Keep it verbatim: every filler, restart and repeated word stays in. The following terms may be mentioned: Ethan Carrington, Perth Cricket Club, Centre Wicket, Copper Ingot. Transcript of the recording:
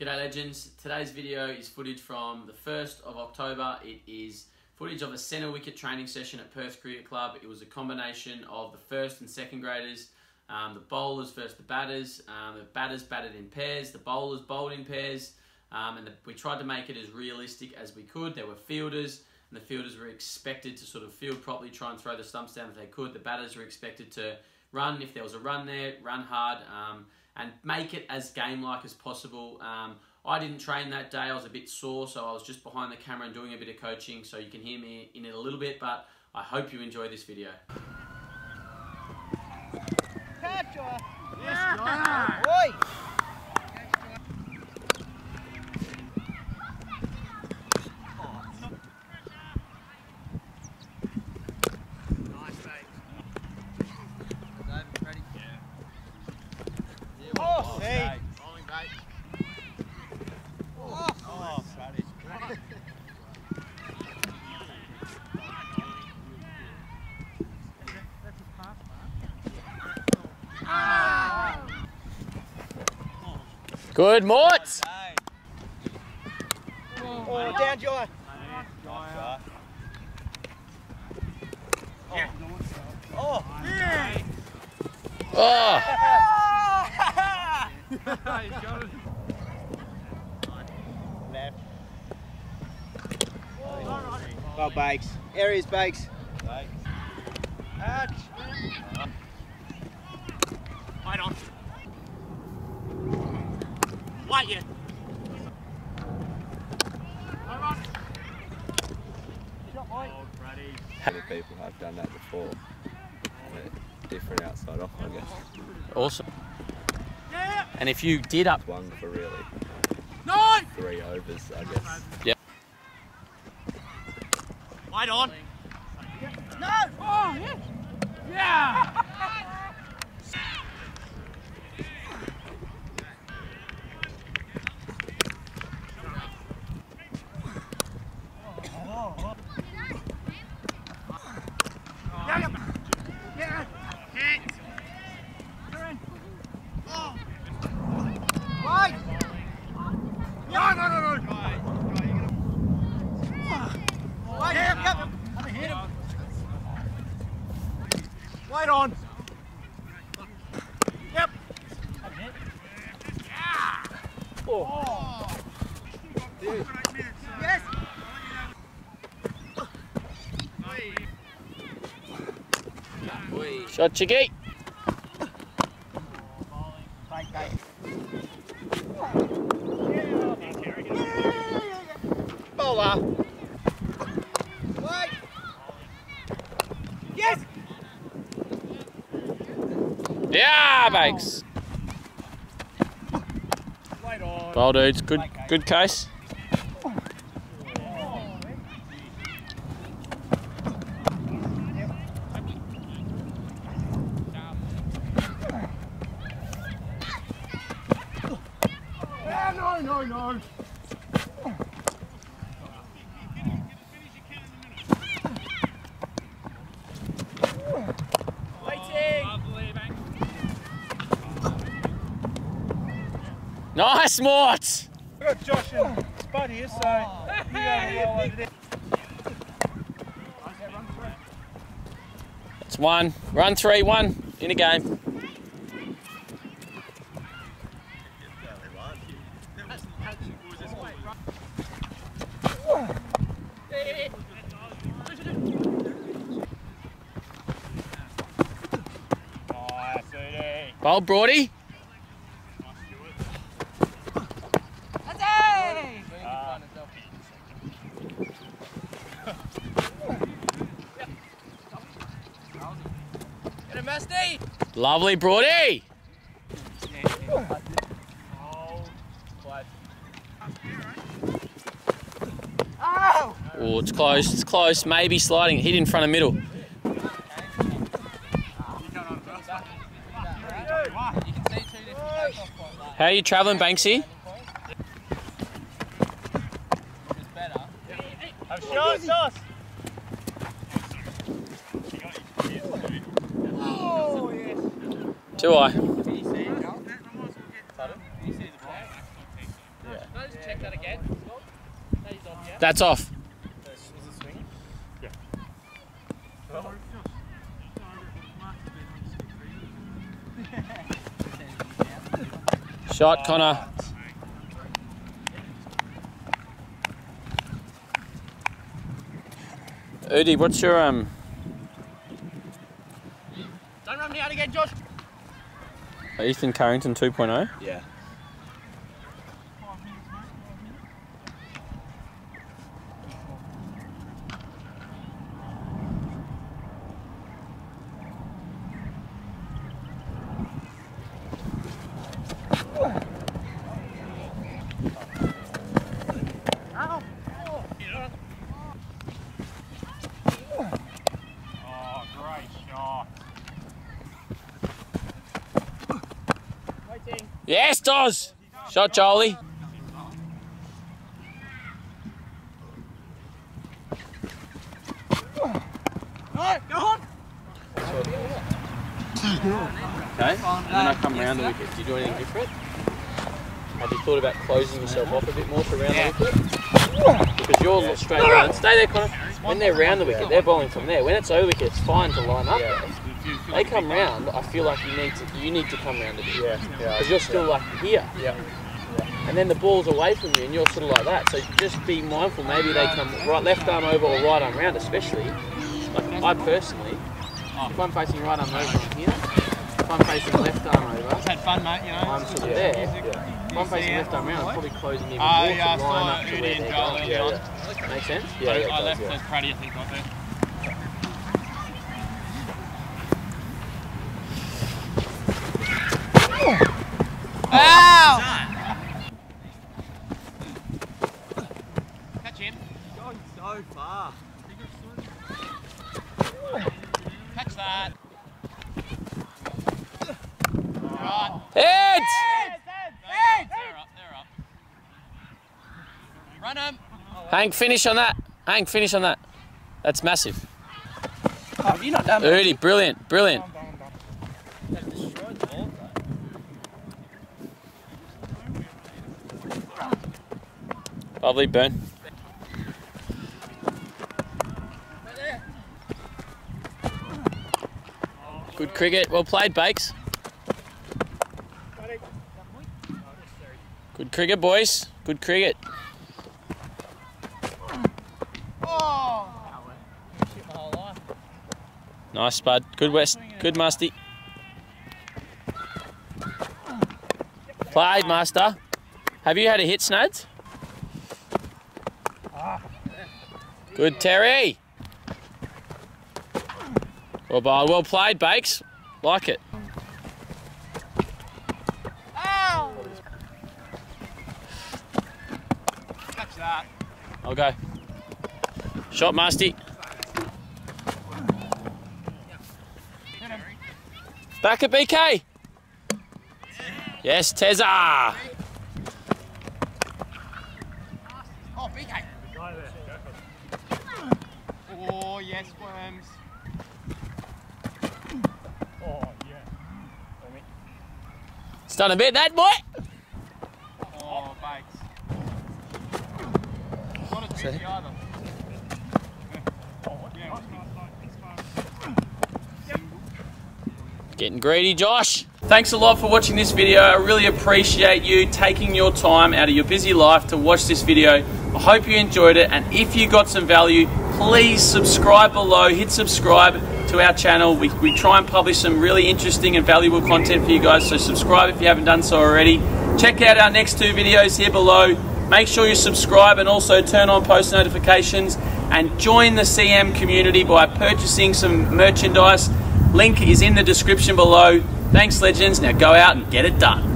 G'day legends, today's video is footage from the first of October. It is footage of a centre wicket training session at Perth Cricket Club. It was a combination of the first and second graders, um, the bowlers versus the batters, um, the batters batted in pairs, the bowlers bowled in pairs, um, and the, we tried to make it as realistic as we could. There were fielders, and the fielders were expected to sort of field properly, try and throw the stumps down if they could. The batters were expected to run, if there was a run there, run hard, um, and make it as game-like as possible. Um, I didn't train that day, I was a bit sore, so I was just behind the camera and doing a bit of coaching, so you can hear me in it a little bit, but I hope you enjoy this video. Catch her. Yes, yeah. Oi. Good, Morts! Oh, down, Joy! Oh, yeah. Oh! Yeah. Oh! He's got it. Left. Oh, Bakes. Areas, Bakes. Bakes. Ouch! Right on. Like you. Other people have done that before. Different outside off, I guess. Awesome. Yeah. And if you did up one for really no. three overs, I guess. Yep. Right on. No. Oh yes. Yeah. Wait on. Yep. Yeah. Oh. Dude. Yes. Shot, Chiggy. Bowler. Yeah, Bakes. Well, dudes, good, good case. No, no, no. Nice, Mort! We've got Josh and Spud here, so oh. you go over there. It's one. Run three, one. In a game. Well, Broady. Lovely, Broady! Oh, it's close, it's close. Maybe sliding. Hit in front of middle. How are you travelling, Banksy? Do I? that again? That's off. Shot, Connor. Udi, what's your um? Don't run me out again, Josh. Ethan Carrington two point oh. Yeah. Yes, does. Shot, Charlie. No, go on. Okay, and then I come round the wicket. Do you do anything different? Have you thought about closing yourself off a bit more for round yeah. the wicket? Because you're yeah. straight down. Stay there, Connor. When they're round the wicket, they're bowling from there. When it's over wicket, it's fine to line up. Yeah. They come round, I feel like you need to you need to come round a bit. Yeah. Because you're still yeah. like here. Yeah. yeah. And then the ball's away from you and you're sort of like that. So just be mindful, maybe they come right left arm over or right arm round, especially. Like I personally, if I'm facing right arm over I'm here, if I'm facing left arm over, had fun, mate, you know, I'm sort of there. Yeah. If I'm facing left arm round, I'm probably closing even more uh, yeah, to line up to where they're going. Yeah, yeah. Make sense? Yeah, I, yeah, I left those Pratty, I think, not there. Ow! Catch him. He's going so far. Catch that. Right. Heads! Heads! Heads! They're up, they're up. Run him. Hank, finish on that. Hank, finish on that. That's massive. Oh, have you not done that? Udi, brilliant, brilliant. Lovely burn. Good cricket. Well played, Bakes. Good cricket, boys. Good cricket. Nice, Spud. Good, West. Good, Musty. Played, Master. Have you had a hit, Snads? Good, Terry. Well bowled, well played, Bakes. Like it. Ow! Catch that. I'll go. Shot, Musty. Back at B K. Yes, Tezza. Oh, B K. Oh, yes, worms. Oh, yeah. It's done a bit, that boy. Oh, Bakes. Not a tricky either. Getting greedy, Josh. Thanks a lot for watching this video. I really appreciate you taking your time out of your busy life to watch this video. I hope you enjoyed it, and if you got some value, please subscribe below, hit subscribe to our channel. We, we try and publish some really interesting and valuable content for you guys, so subscribe if you haven't done so already. Check out our next two videos here below. Make sure you subscribe and also turn on post notifications, and join the C M community by purchasing some merchandise. Link is in the description below. Thanks, legends. Now go out and get it done.